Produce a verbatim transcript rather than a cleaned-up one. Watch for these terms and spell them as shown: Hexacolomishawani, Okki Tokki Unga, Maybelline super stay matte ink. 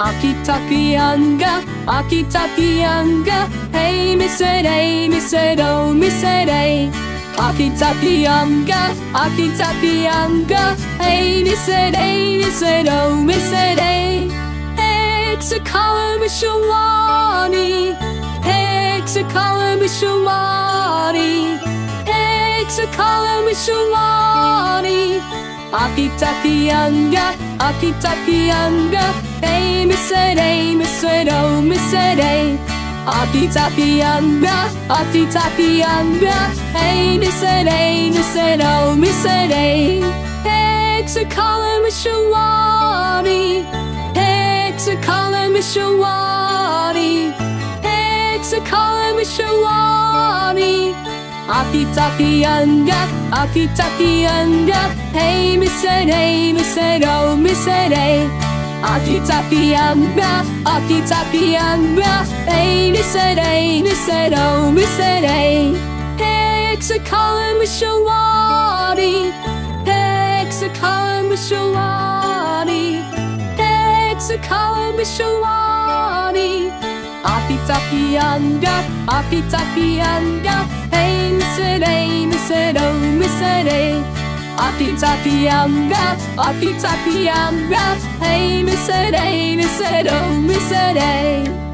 Okki Tokki Unga, Okki Tokki Unga. Hey, Miss A, Miss O, Miss A. Okki Tokki Unga, Okki Tokki Unga. Hey, Miss A, Miss O, Miss A. Hexacolomishawani, Hexacolomishawani, Hexacolomishawani. Okki Tokki Unga, Okki Tokki Unga. Hey, Miss A, Miss O, Miss A. Okki Tokki Unga, Okki Tokki Unga. Hey, Miss A, Miss O, Miss A. Hexacolomishawani, Hexacolomishawani, Hexacolomishawani. Okki Tokki Unga, Okki Tokki Unga. Hey, Miss A, Miss O, Miss A. Okki Tokki Unga, Okki Tokki Unga. Hey, Miss A, Miss O, Miss A. Hexacolomishawani, Hexacolomishawani, Hexacolomishawani. Okki Tokki Unga, Okki Tokki Unga. Hey, Miss A, Miss O, Miss A. Okki Tokki Unga, Okki Tokki Unga. Hey, Miss A, Miss O, Miss A.